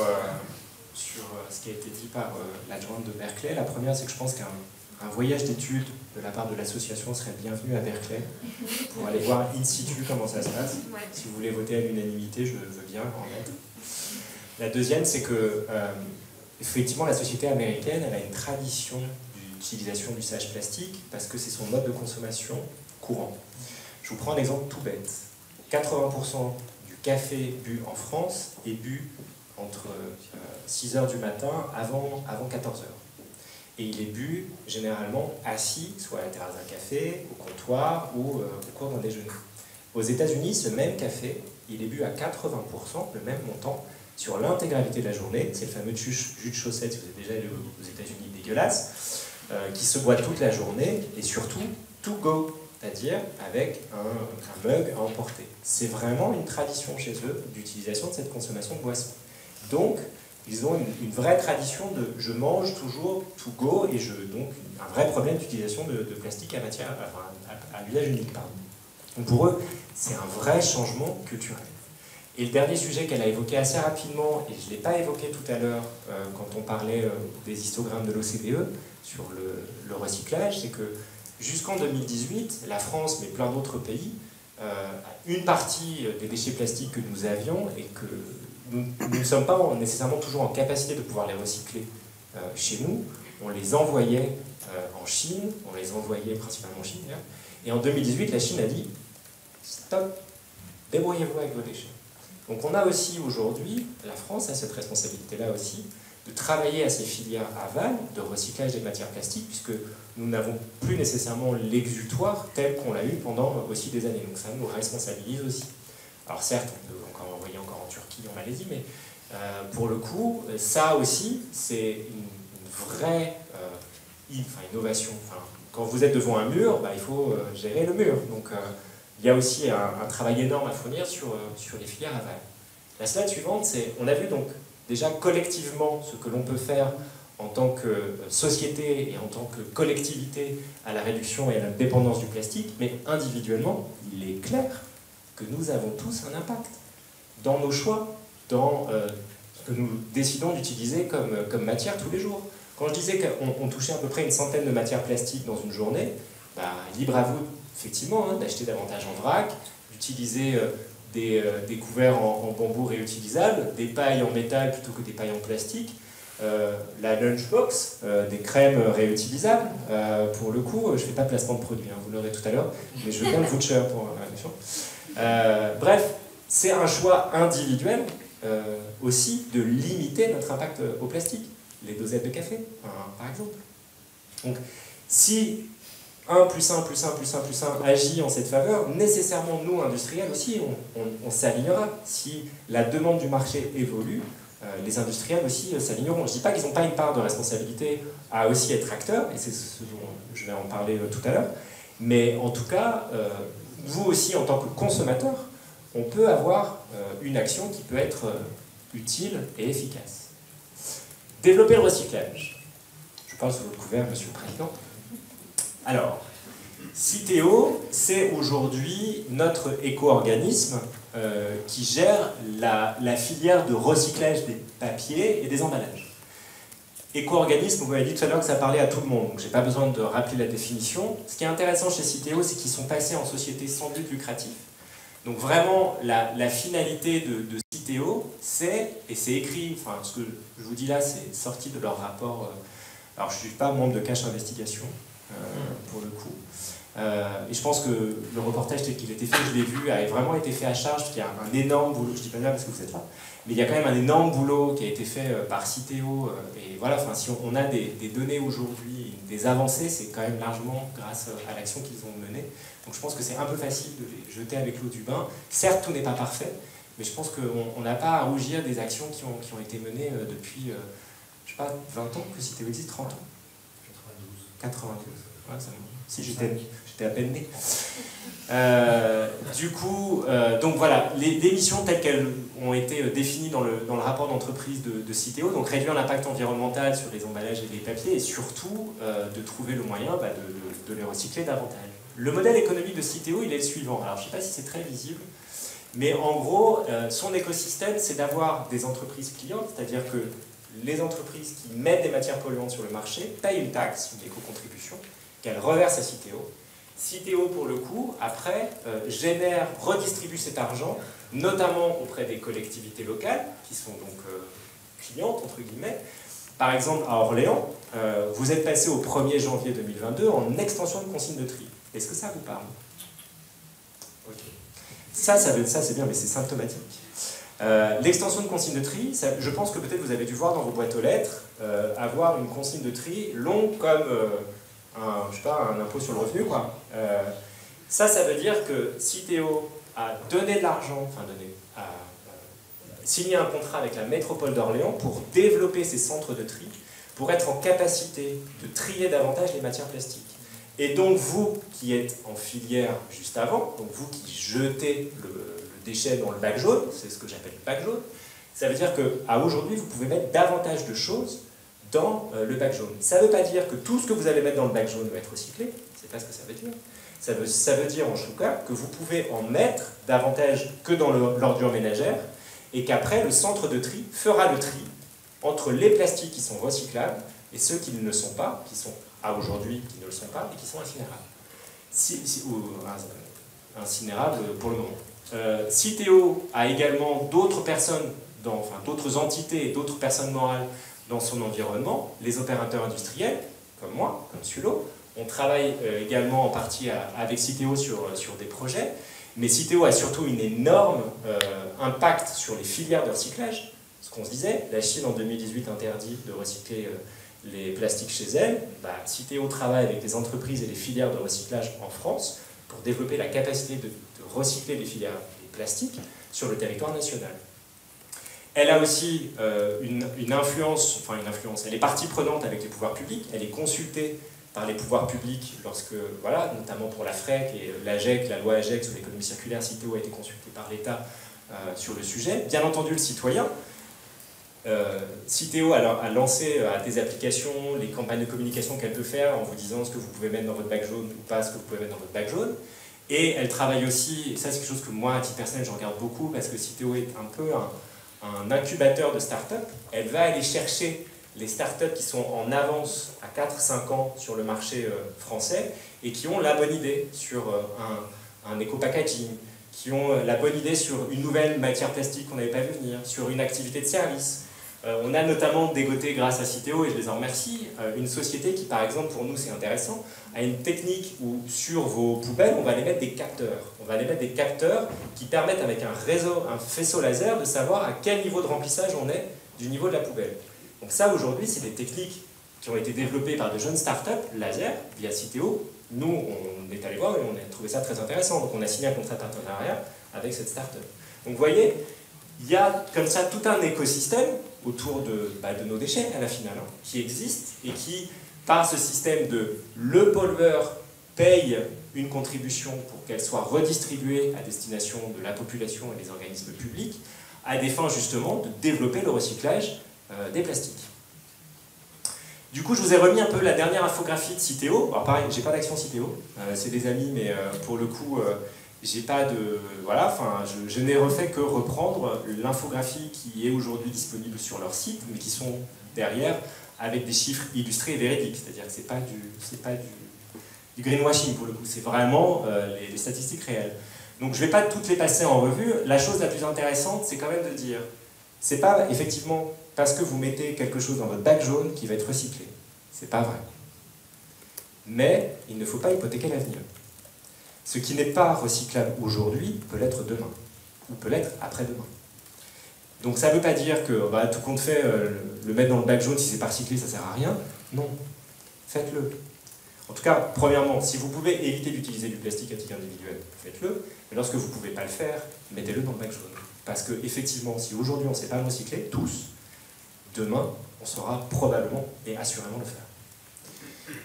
ce qui a été dit par l'adjointe de Berkeley. La première, c'est que je pense qu'un voyage d'études de la part de l'association serait bienvenu à Berkeley pour aller voir in situ comment ça se passe. Ouais. Si vous voulez voter à l'unanimité, je veux bien en être. La deuxième, c'est que effectivement, la société américaine, elle a une tradition d'utilisation du sachet plastique parce que c'est son mode de consommation courant. Je vous prends un exemple tout bête. 80% du café bu en France est bu entre 6h du matin avant 14h. Et il est bu généralement assis, soit à la terrasse d'un café, au comptoir ou au cours d'un déjeuner. Aux États-Unis, ce même café, il est bu à 80%, le même montant, sur l'intégralité de la journée. C'est le fameux jus de chaussette, si vous êtes déjà allé aux États-Unis, dégueulasse, qui se boit toute la journée et surtout to go, c'est-à-dire avec un mug à emporter. C'est vraiment une tradition chez eux d'utilisation de cette consommation de boisson. Donc, ils ont une vraie tradition de « je mange toujours to go » et donc un vrai problème d'utilisation de plastique à usage unique. Donc pour eux, c'est un vrai changement culturel. Et le dernier sujet qu'elle a évoqué assez rapidement, et je ne l'ai pas évoqué tout à l'heure quand on parlait des histogrammes de l'OCDE sur le recyclage, c'est que jusqu'en 2018, la France, mais plein d'autres pays, une partie des déchets plastiques que nous avions et que nous ne sommes pas nécessairement toujours en capacité de pouvoir les recycler chez nous. On les envoyait en Chine, on les envoyait principalement en Chine. Et en 2018, la Chine a dit « Stop, débrouillez-vous avec vos déchets ». Donc on a aussi aujourd'hui, la France a cette responsabilité-là aussi, de travailler à ces filières aval de recyclage des matières plastiques, puisque nous n'avons plus nécessairement l'exutoire tel qu'on l'a eu pendant aussi des années. Donc ça nous responsabilise aussi. Alors certes, on peut encore envoyer en Turquie, en Malaisie, mais pour le coup, ça aussi, c'est une vraie innovation. Enfin, quand vous êtes devant un mur, bah, il faut gérer le mur. Donc il y a aussi un travail énorme à fournir sur les filières aval. La slide suivante, c'est, on a vu donc déjà collectivement ce que l'on peut faire en tant que société et en tant que collectivité à la réduction et à la dépendance du plastique, mais individuellement, il est clair que nous avons tous un impact dans nos choix, dans ce que nous décidons d'utiliser comme matière tous les jours. Quand je disais qu'on touchait à peu près une centaine de matières plastiques dans une journée, bah, libre à vous, effectivement, hein, d'acheter davantage en vrac, d'utiliser des couverts en bambou réutilisables, des pailles en métal plutôt que des pailles en plastique, la lunchbox, des crèmes réutilisables. Pour le coup, je ne fais pas placement de produit, hein, vous l'aurez tout à l'heure, mais je veux bien le voucher pour la réflexion. Bref, c'est un choix individuel aussi de limiter notre impact au plastique. Les dosettes de café, par exemple. Donc, si 1 + 1 + 1 + 1 + 1 agit en cette faveur, nécessairement, nous, industriels aussi, on s'alignera. Si la demande du marché évolue, les industriels aussi s'aligneront. Je ne dis pas qu'ils n'ont pas une part de responsabilité à aussi être acteurs, et c'est ce dont je vais en parler tout à l'heure, mais en tout cas... vous aussi, en tant que consommateur, on peut avoir une action qui peut être utile et efficace. Développer le recyclage. Je parle sous votre couvert, Monsieur le Président. Alors, Citeo, c'est aujourd'hui notre éco-organisme qui gère la filière de recyclage des papiers et des emballages. Éco-organisme, vous m'avez dit tout à l'heure que ça parlait à tout le monde, donc je n'ai pas besoin de rappeler la définition. Ce qui est intéressant chez Citeo, c'est qu'ils sont passés en société sans but lucratif. Donc vraiment, la finalité de Citeo, c'est, et c'est écrit, enfin ce que je vous dis là, c'est sorti de leur rapport, alors je ne suis pas membre de Cash Investigation, pour le coup, et je pense que le reportage tel qu'il a été fait, je l'ai vu, a vraiment été fait à charge, parce qu'il y a un énorme boulot, je dis pas bien parce que vous êtes là, mais il y a quand même un énorme boulot qui a été fait par Citeo, et voilà, enfin, si on a des données aujourd'hui, des avancées, c'est quand même largement grâce à l'action qu'ils ont menée. Donc je pense que c'est un peu facile de les jeter avec l'eau du bain. Certes, tout n'est pas parfait, mais je pense qu'on n'a pas à rougir des actions qui ont été menées depuis, je sais pas, 20 ans, que Citeo existe, 30 ans. 92. Ouais, ça, si j'étais à peine né. Du coup, donc voilà, les missions telles qu'elles ont été définies dans le rapport d'entreprise de Citeo, donc réduire l'impact environnemental sur les emballages et les papiers, et surtout de trouver le moyen de les recycler davantage. Le modèle économique de Citeo, il est le suivant. Alors, je ne sais pas si c'est très visible, mais en gros, son écosystème, c'est d'avoir des entreprises clientes, c'est-à-dire que les entreprises qui mettent des matières polluantes sur le marché payent une taxe, une éco-contribution, qu'elles reversent à Citeo. Citeo, pour le coup, après, génère, redistribue cet argent, notamment auprès des collectivités locales, qui sont donc clientes, entre guillemets. Par exemple, à Orléans, vous êtes passé au 1er janvier 2022 en extension de consigne de tri. Est-ce que ça vous parle? Ok. Ça c'est bien, mais c'est symptomatique. L'extension de consigne de tri, ça, je pense que peut-être vous avez dû voir dans vos boîtes aux lettres avoir une consigne de tri longue comme un impôt sur le revenu, quoi. Ça veut dire que Citeo a donné de l'argent, enfin signé un contrat avec la métropole d'Orléans pour développer ses centres de tri, pour être en capacité de trier davantage les matières plastiques. Et donc vous qui êtes en filière juste avant, donc vous qui jetez le déchet dans le bac jaune, c'est ce que j'appelle le bac jaune, ça veut dire qu'à aujourd'hui vous pouvez mettre davantage de choses dans le bac jaune. Ça ne veut pas dire que tout ce que vous allez mettre dans le bac jaune va être recyclé, c'est pas ce que ça veut dire. Ça veut dire en tout cas que vous pouvez en mettre davantage que dans l'ordure ménagère et qu'après le centre de tri fera le tri entre les plastiques qui sont recyclables et ceux qui ne le sont pas, qui sont à aujourd'hui, qui ne le sont pas et qui sont incinérables. Incinérables pour le moment. Citeo a également d'autres entités et d'autres personnes morales dans son environnement. Les opérateurs industriels, comme moi, comme SULO, on travaille également en partie avec Citeo sur des projets, mais Citeo a surtout une énorme impact sur les filières de recyclage. Ce qu'on se disait, la Chine en 2018 interdit de recycler les plastiques chez elle, Citeo travaille avec les entreprises et les filières de recyclage en France pour développer la capacité de recycler les filières des plastiques sur le territoire national. Elle a aussi une influence, elle est partie prenante avec les pouvoirs publics, elle est consultée par les pouvoirs publics lorsque, voilà, notamment pour la FREC et l'AGEC, la loi AGEC sur l'économie circulaire, Citeo a été consultée par l'État sur le sujet. Bien entendu, le citoyen. Citeo a lancé des applications, les campagnes de communication qu'elle peut faire en vous disant ce que vous pouvez mettre dans votre bac jaune ou pas ce que vous pouvez mettre dans votre bac jaune. Et elle travaille aussi, et ça c'est quelque chose que moi à titre personnel je regarde beaucoup parce que Citeo est un peu un incubateur de start-up. Elle va aller chercher les start-up qui sont en avance à 4-5 ans sur le marché français et qui ont la bonne idée sur un éco-packaging, qui ont la bonne idée sur une nouvelle matière plastique qu'on n'avait pas vu venir, sur une activité de service. On a notamment dégoté, grâce à Citeo, et je les en remercie, une société qui, par exemple, pour nous c'est intéressant, a une technique où sur vos poubelles, on va les mettre des capteurs. On va les mettre des capteurs qui permettent avec un faisceau laser de savoir à quel niveau de remplissage on est du niveau de la poubelle. Donc ça, aujourd'hui, c'est des techniques qui ont été développées par de jeunes startups, laser, via Citeo. Nous, on est allé voir et on a trouvé ça très intéressant. Donc on a signé un contrat de partenariat avec cette start-up. Donc vous voyez, il y a comme ça tout un écosystème autour de nos déchets à la finale, hein, qui existe et qui, par ce système de le pollueur paye une contribution pour qu'elle soit redistribuée à destination de la population et des organismes publics, à des fins justement de développer le recyclage des plastiques. Du coup, je vous ai remis un peu la dernière infographie de Citeo. Alors pareil, j'ai pas d'action Citeo, c'est des amis, mais pour le coup, j'ai pas de... Voilà, enfin, je n'ai refait que reprendre l'infographie qui est aujourd'hui disponible sur leur site, mais qui sont derrière avec des chiffres illustrés et véridiques, c'est-à-dire que c'est pas du greenwashing pour le coup, c'est vraiment les statistiques réelles. Donc je vais pas toutes les passer en revue. La chose la plus intéressante, c'est quand même de dire, c'est pas effectivement... parce que vous mettez quelque chose dans votre bac jaune qui va être recyclé. C'est pas vrai. Mais il ne faut pas hypothéquer l'avenir. Ce qui n'est pas recyclable aujourd'hui peut l'être demain, ou peut l'être après-demain. Donc ça ne veut pas dire que bah, tout compte fait, le mettre dans le bac jaune, si c'est pas recyclé, ça sert à rien. Non. Faites-le. En tout cas, premièrement, si vous pouvez éviter d'utiliser du plastique à titre individuel, faites-le. Mais lorsque vous ne pouvez pas le faire, mettez-le dans le bac jaune. Parce que effectivement, si aujourd'hui on ne sait pas le recycler, tous, demain, on saura probablement et assurément le faire.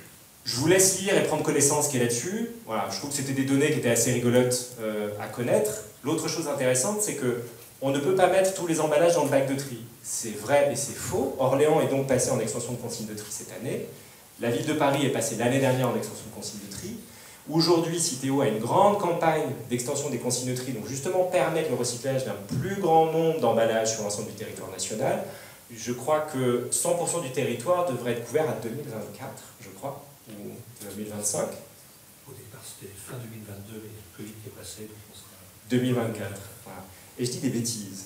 Je vous laisse lire et prendre connaissance qui est là-dessus. Voilà, je trouve que c'était des données qui étaient assez rigolotes à connaître. L'autre chose intéressante, c'est qu'on ne peut pas mettre tous les emballages dans le bac de tri. C'est vrai et c'est faux. Orléans est donc passé en extension de consigne de tri cette année. La ville de Paris est passée l'année dernière en extension de consigne de tri. Aujourd'hui, Citeo a une grande campagne d'extension des consignes de tri, donc justement permettre le recyclage d'un plus grand nombre d'emballages sur l'ensemble du territoire national. Je crois que 100% du territoire devrait être couvert à 2024, je crois, ou 2025. Au départ, c'était fin 2022, mais le Covid est passé, donc on sera... 2024, voilà. Et je dis des bêtises.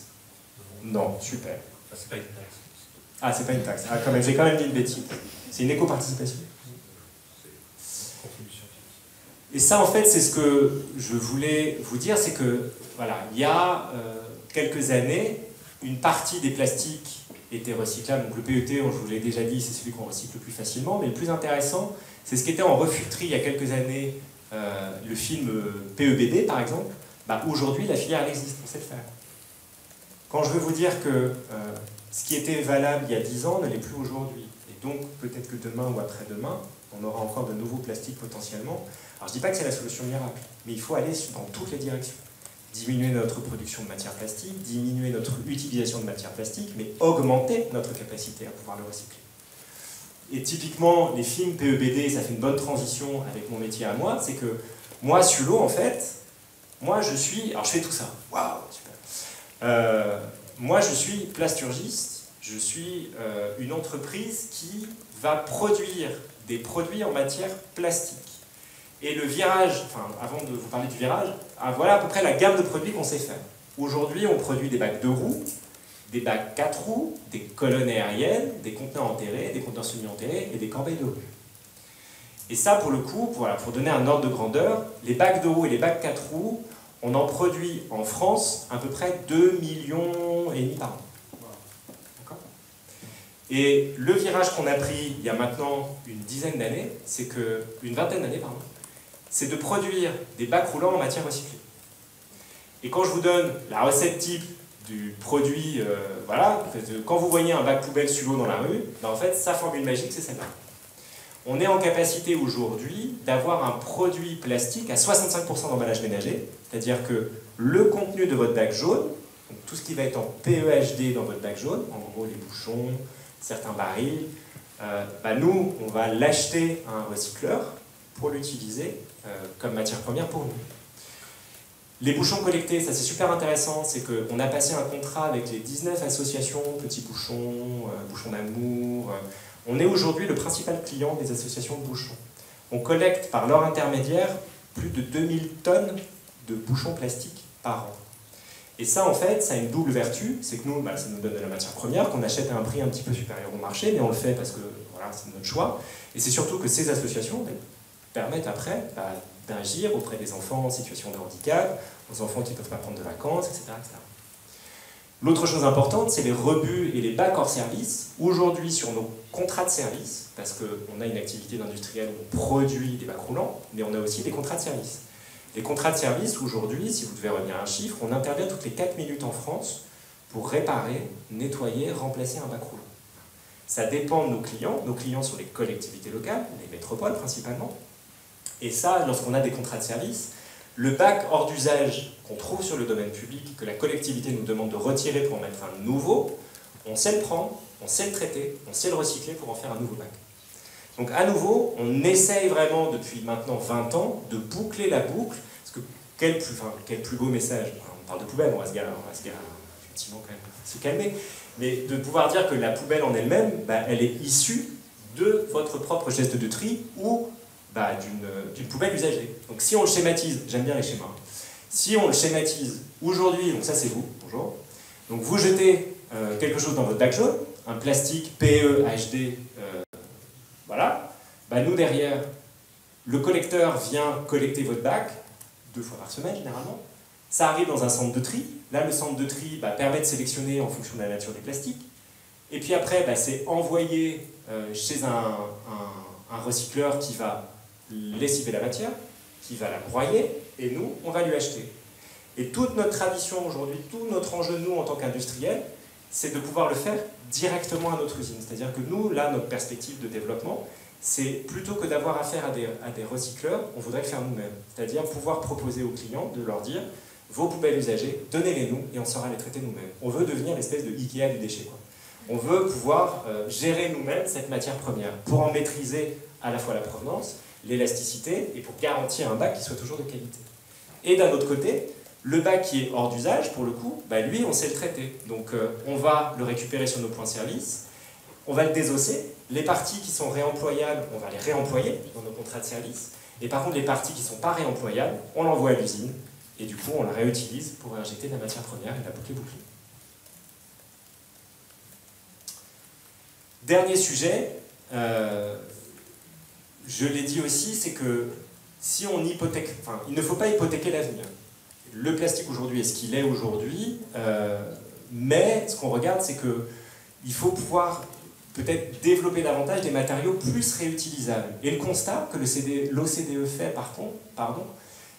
Non, super. Enfin, c'est pas une taxe. Ah, c'est pas une taxe. Ah, quand même, j'ai quand même dit une bêtise. C'est une éco-participation. C'est une contribution. Et ça, en fait, c'est ce que je voulais vous dire, c'est que, voilà, il y a quelques années, une partie des plastiques était recyclable. Donc le PET, je vous l'ai déjà dit, c'est celui qu'on recycle le plus facilement, mais le plus intéressant, c'est ce qui était en refus de tri il y a quelques années, le film PEBD par exemple. Bah, aujourd'hui, la filière elle existe, on sait le faire. Quand je veux vous dire que ce qui était valable il y a 10 ans ne l'est plus aujourd'hui, et donc peut-être que demain ou après-demain, on aura encore de nouveaux plastiques potentiellement. Alors je dis pas que c'est la solution miracle, mais il faut aller dans toutes les directions. Diminuer notre production de matière plastique, diminuer notre utilisation de matière plastique, mais augmenter notre capacité à pouvoir le recycler. Et typiquement, les films PEBD, ça fait une bonne transition avec mon métier à moi, c'est que moi, SULO, en fait, moi je suis... Alors je fais tout ça, waouh, super. Moi je suis plasturgiste, je suis une entreprise qui va produire des produits en matière plastique. Et le virage, enfin avant de vous parler du virage, voilà à peu près la gamme de produits qu'on sait faire. Aujourd'hui, on produit des bacs 2 roues, des bacs 4 roues, des colonnes aériennes, des conteneurs enterrés, des conteneurs semi-enterrés et des corbeilles de rue. Et ça, pour le coup, pour donner un ordre de grandeur, les bacs 2 roues et les bacs 4 roues, on en produit en France à peu près 2,5 millions par an. Et le virage qu'on a pris il y a maintenant une dizaine d'années, c'est que, une vingtaine d'années, pardon, c'est de produire des bacs roulants en matière recyclée. Et quand je vous donne la recette type du produit, voilà, quand vous voyez un bac poubelle SULO dans la rue, ben en fait, sa formule magique, c'est celle-là. On est en capacité aujourd'hui d'avoir un produit plastique à 65% d'emballage ménager, c'est-à-dire que le contenu de votre bac jaune, donc tout ce qui va être en PEHD dans votre bac jaune, en gros les bouchons, certains barils, ben nous, on va l'acheter à un recycleur pour l'utiliser comme matière première pour nous. Les bouchons collectés, ça c'est super intéressant, c'est qu'on a passé un contrat avec les 19 associations, Petit Bouchon, Bouchon d'Amour. On est aujourd'hui le principal client des associations de bouchons. On collecte par leur intermédiaire plus de 2000 tonnes de bouchons plastiques par an. Et ça en fait, ça a une double vertu, c'est que nous, bah, ça nous donne de la matière première, qu'on achète à un prix un petit peu supérieur au marché, mais on le fait parce que voilà, c'est notre choix. Et c'est surtout que ces associations permettent après d'agir auprès des enfants en situation de handicap, aux enfants qui ne peuvent pas prendre de vacances, etc. etc. L'autre chose importante, c'est les rebuts et les bacs hors service. Aujourd'hui, sur nos contrats de service, parce qu'on a une activité industrielle où on produit des bacs roulants, mais on a aussi des contrats de service. Les contrats de service, aujourd'hui, si vous devez revenir à un chiffre, on intervient toutes les 4 minutes en France pour réparer, nettoyer, remplacer un bac roulant. Ça dépend de nos clients. Nos clients sont les collectivités locales, les métropoles principalement. Et ça, lorsqu'on a des contrats de service, le bac hors d'usage qu'on trouve sur le domaine public, que la collectivité nous demande de retirer pour en mettre un nouveau, on sait le prendre, on sait le traiter, on sait le recycler pour en faire un nouveau bac. Donc à nouveau, on essaye vraiment depuis maintenant 20 ans de boucler la boucle, parce que quel plus beau message, on parle de poubelle, on va se garer, effectivement quand même, se calmer, mais de pouvoir dire que la poubelle en elle-même, elle est issue de votre propre geste de tri ou d'une poubelle usagée. Donc si on le schématise, j'aime bien les schémas, si on le schématise aujourd'hui, donc ça c'est vous, bonjour, donc vous jetez quelque chose dans votre bac jaune, un plastique PEHD, voilà, nous derrière, le collecteur vient collecter votre bac, 2 fois par semaine généralement, ça arrive dans un centre de tri, là le centre de tri permet de sélectionner en fonction de la nature des plastiques, et puis après c'est envoyé chez un recycleur qui va lessiver la matière, qui va la broyer, et nous on va lui acheter. Et toute notre tradition aujourd'hui, tout notre enjeu nous en tant qu'industriels, c'est de pouvoir le faire directement à notre usine. C'est-à-dire que nous, là, notre perspective de développement, c'est plutôt que d'avoir affaire à des recycleurs, on voudrait le faire nous-mêmes. C'est-à-dire pouvoir proposer aux clients de leur dire « vos poubelles usagées, donnez-les-nous et on saura les traiter nous-mêmes ». On veut devenir l'espèce de Ikea du déchet, quoi. On veut pouvoir gérer nous-mêmes cette matière première pour en maîtriser à la fois la provenance, l'élasticité et pour garantir un bac qui soit toujours de qualité. Et d'un autre côté, le bac qui est hors d'usage, pour le coup, lui, on sait le traiter. Donc on va le récupérer sur nos points service, on va le désosser, les parties qui sont réemployables, on va les réemployer dans nos contrats de service, et par contre les parties qui ne sont pas réemployables, on l'envoie à l'usine, et du coup on la réutilise pour injecter de la matière première et la boucle est bouclée. Dernier sujet, je l'ai dit aussi, c'est que si on hypothèque, il ne faut pas hypothéquer l'avenir. Le plastique aujourd'hui est ce qu'il est aujourd'hui, mais ce qu'on regarde, c'est qu'il faut pouvoir peut-être développer davantage des matériaux plus réutilisables. Et le constat que l'OCDE fait, pardon,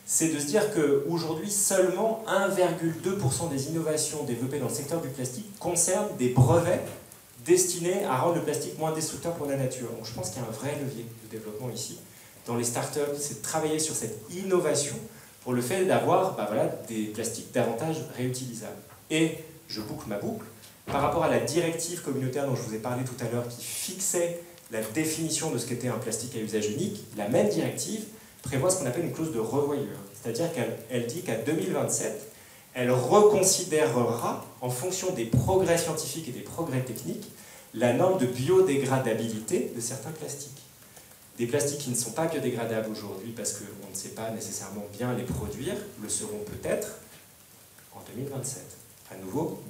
c'est de se dire qu'aujourd'hui, seulement 1,2% des innovations développées dans le secteur du plastique concernent des brevets destinés à rendre le plastique moins destructeur pour la nature. Donc je pense qu'il y a un vrai levier de développement ici. Dans les startups, c'est de travailler sur cette innovation pour le fait d'avoir des plastiques davantage réutilisables. Et je boucle ma boucle. Par rapport à la directive communautaire dont je vous ai parlé tout à l'heure, qui fixait la définition de ce qu'était un plastique à usage unique, la même directive prévoit ce qu'on appelle une clause de revoyure. C'est-à-dire qu'elle dit qu'à 2027, elle reconsidérera, en fonction des progrès scientifiques et des progrès techniques, la norme de biodégradabilité de certains plastiques. Des plastiques qui ne sont pas biodégradables aujourd'hui parce qu'on ne sait pas nécessairement bien les produire, le seront peut-être en 2027. À nouveau,